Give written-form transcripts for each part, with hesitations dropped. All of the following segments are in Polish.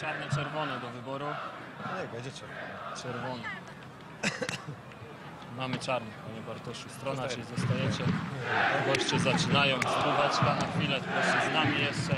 Czarne-czerwone do wyboru. No jak będzie czerwone. Mamy czarny, panie Bartoszu. Strona się zostajecie. Goście zaczynają spływać na chwilę. Proszę z nami jeszcze.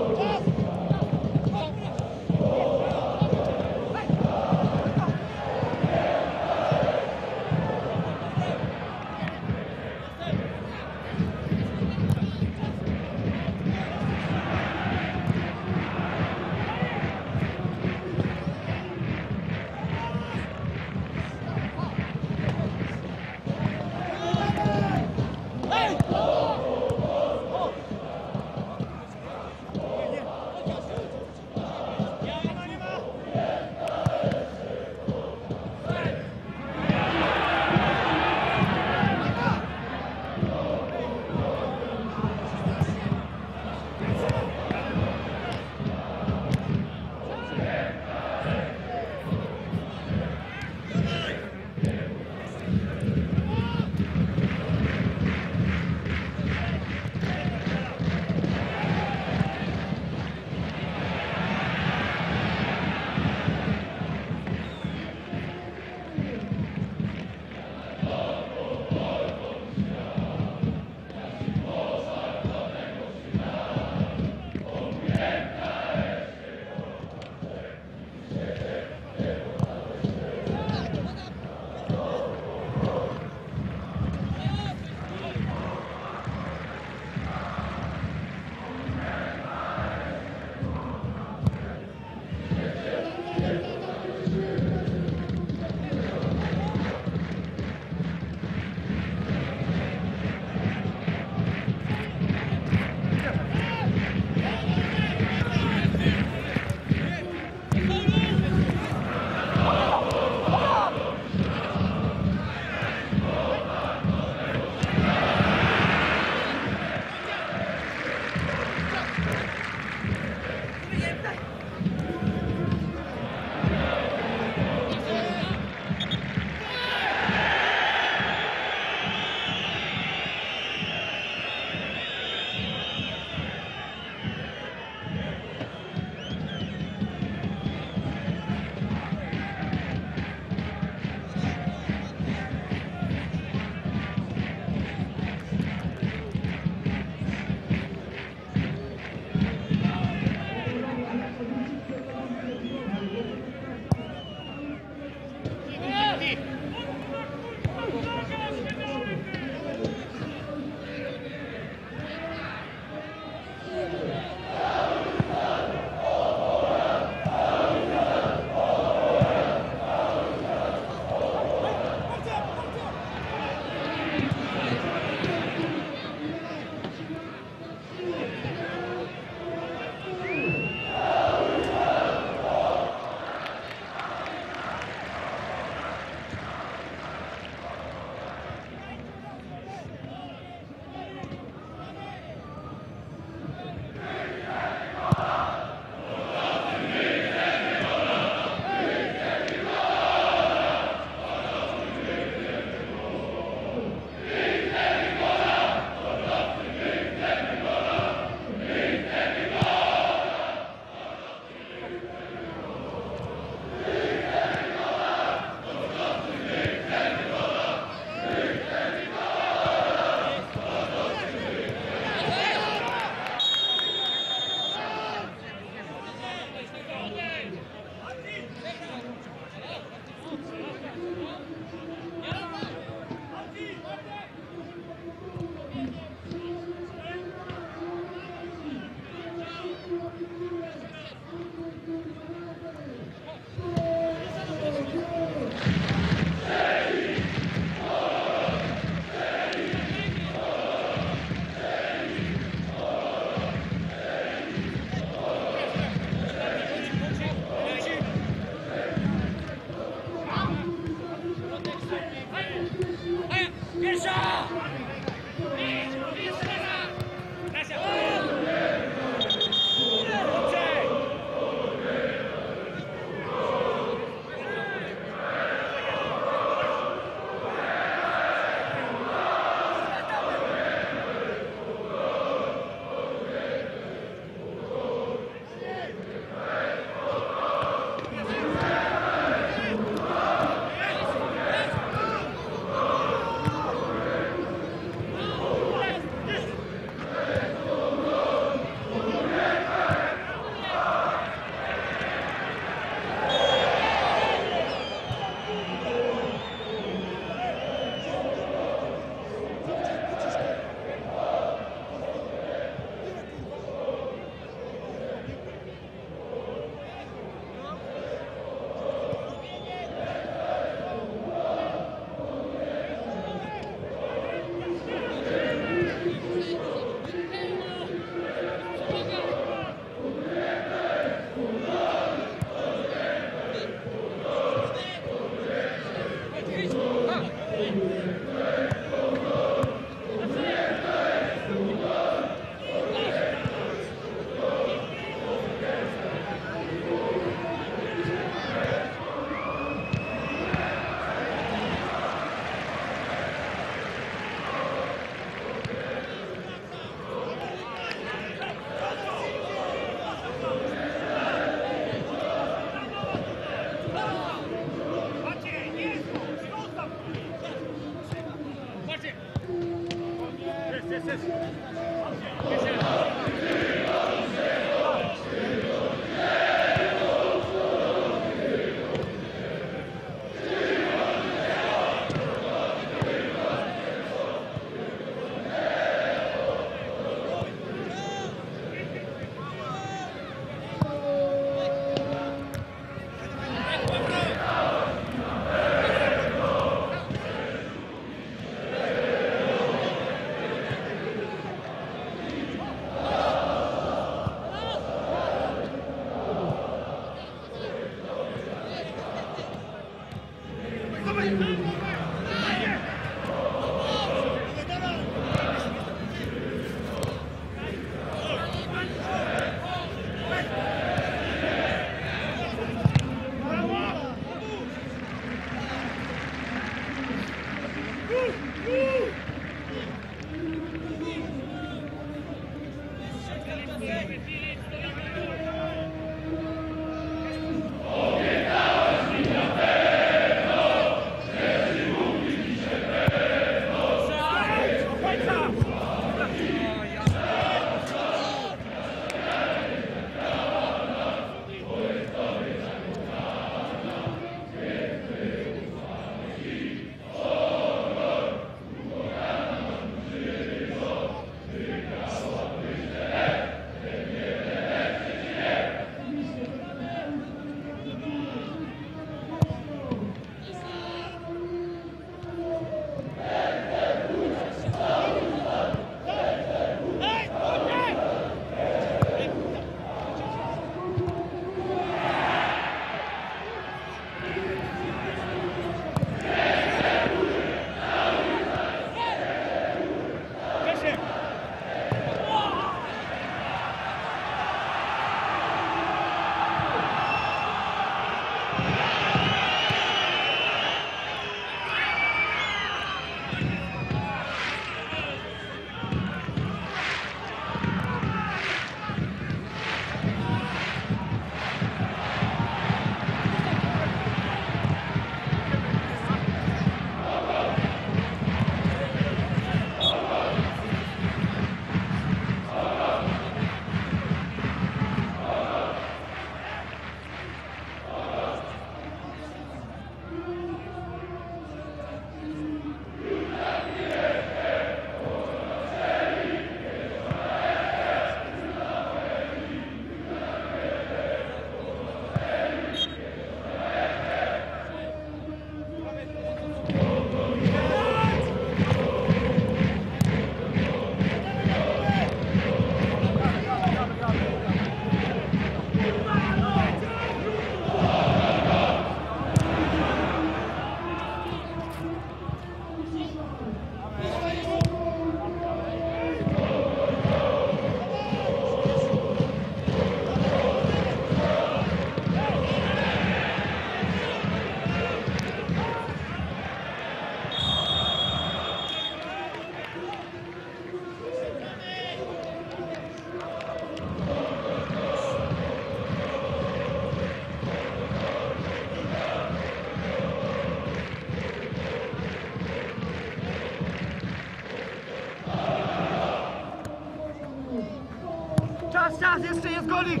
Raz jeszcze jest golik!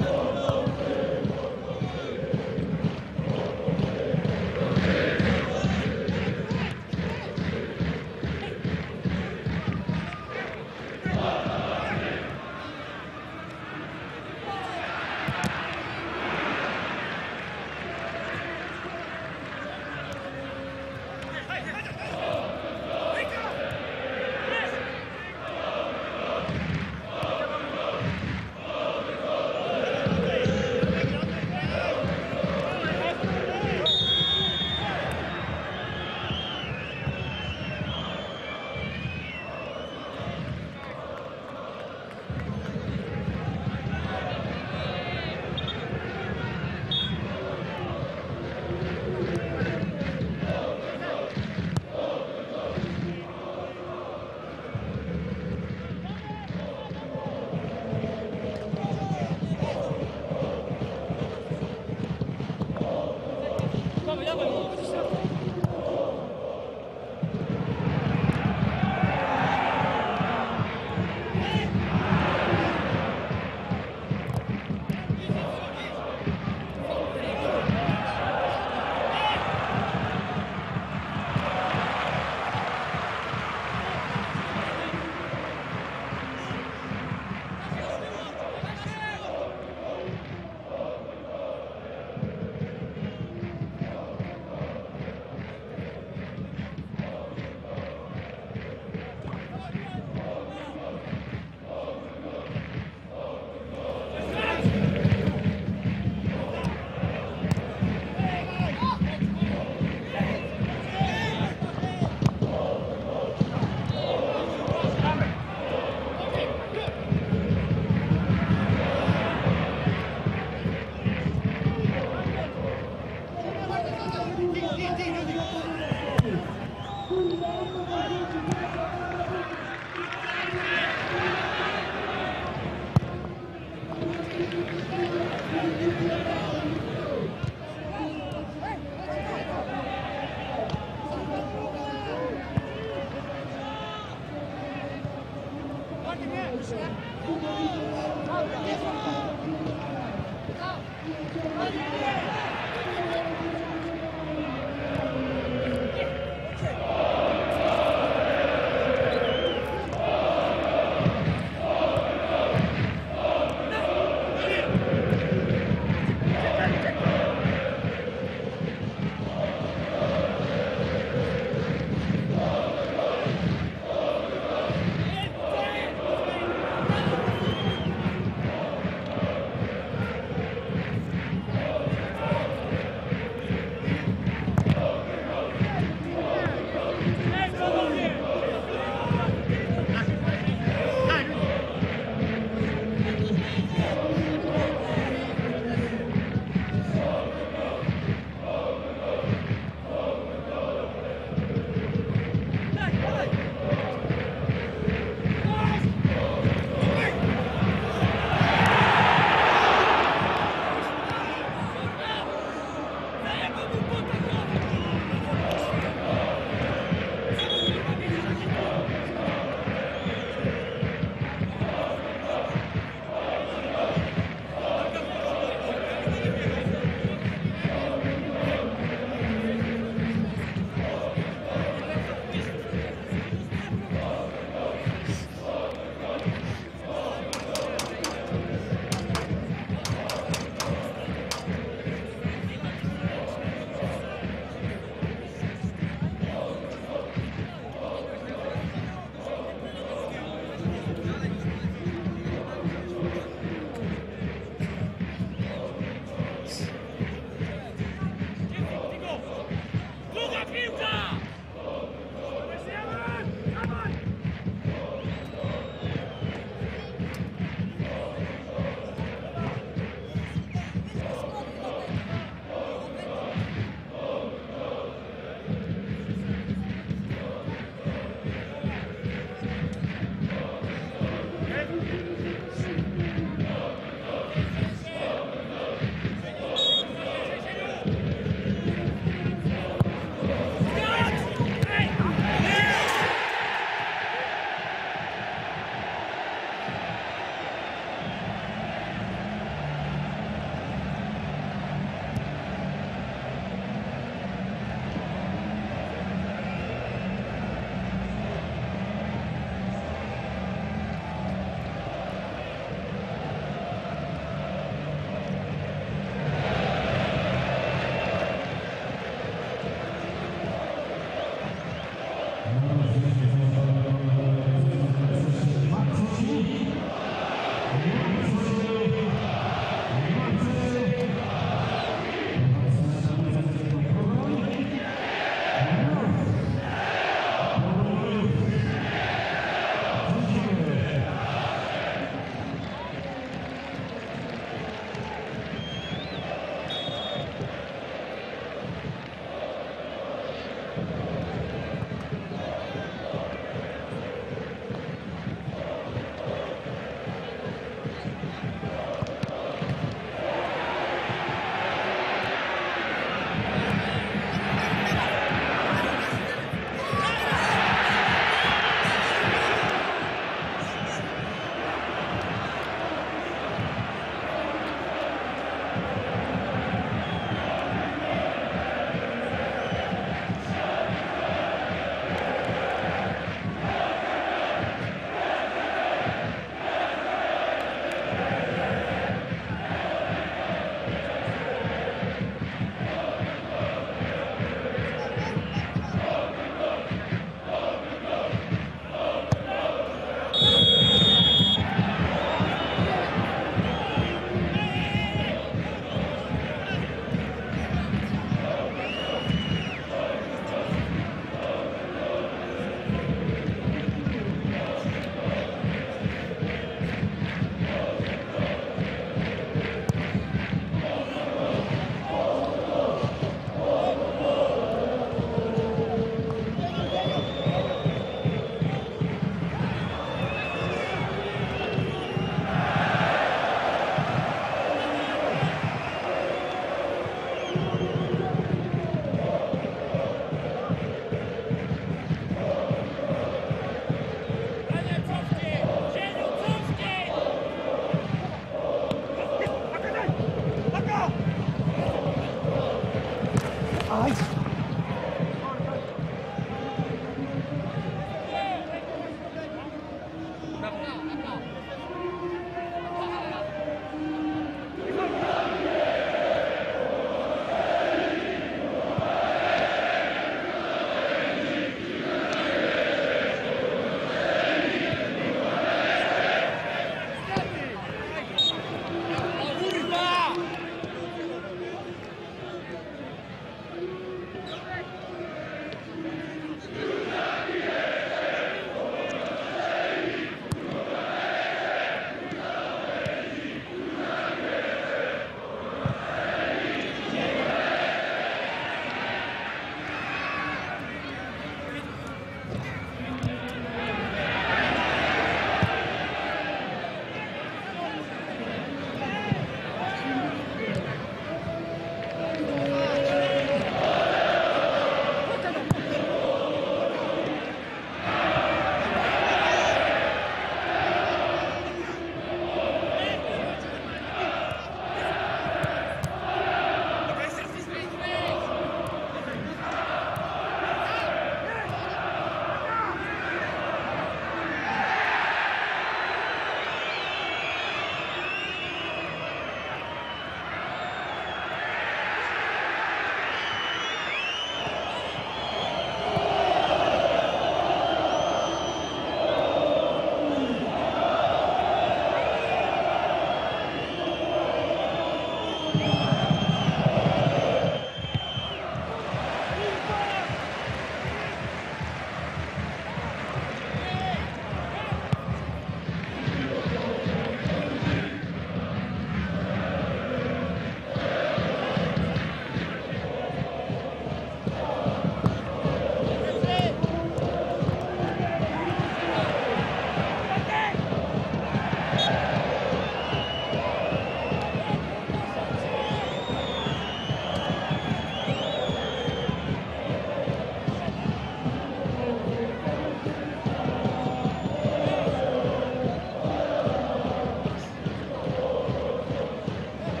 Let's go.